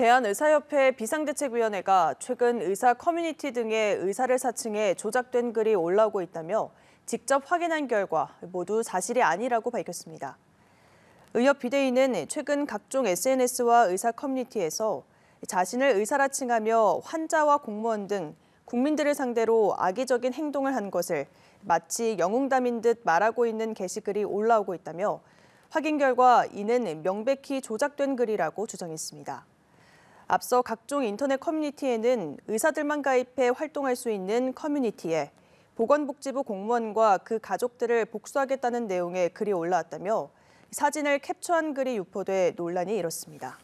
대한의사협회 비상대책위원회가 최근 의사 커뮤니티 등의 의사를 사칭해 조작된 글이 올라오고 있다며 직접 확인한 결과 모두 사실이 아니라고 밝혔습니다. 의협 비대위는 최근 각종 SNS와 의사 커뮤니티에서 자신을 의사라 칭하며 환자와 공무원 등 국민들을 상대로 악의적인 행동을 한 것을 마치 영웅담인 듯 말하고 있는 게시글이 올라오고 있다며 확인 결과 이는 명백히 조작된 글이라고 주장했습니다. 앞서 각종 인터넷 커뮤니티에는 의사들만 가입해 활동할 수 있는 커뮤니티에 보건복지부 공무원과 그 가족들을 복수하겠다는 내용의 글이 올라왔다며 사진을 캡처한 글이 유포돼 논란이 일었습니다.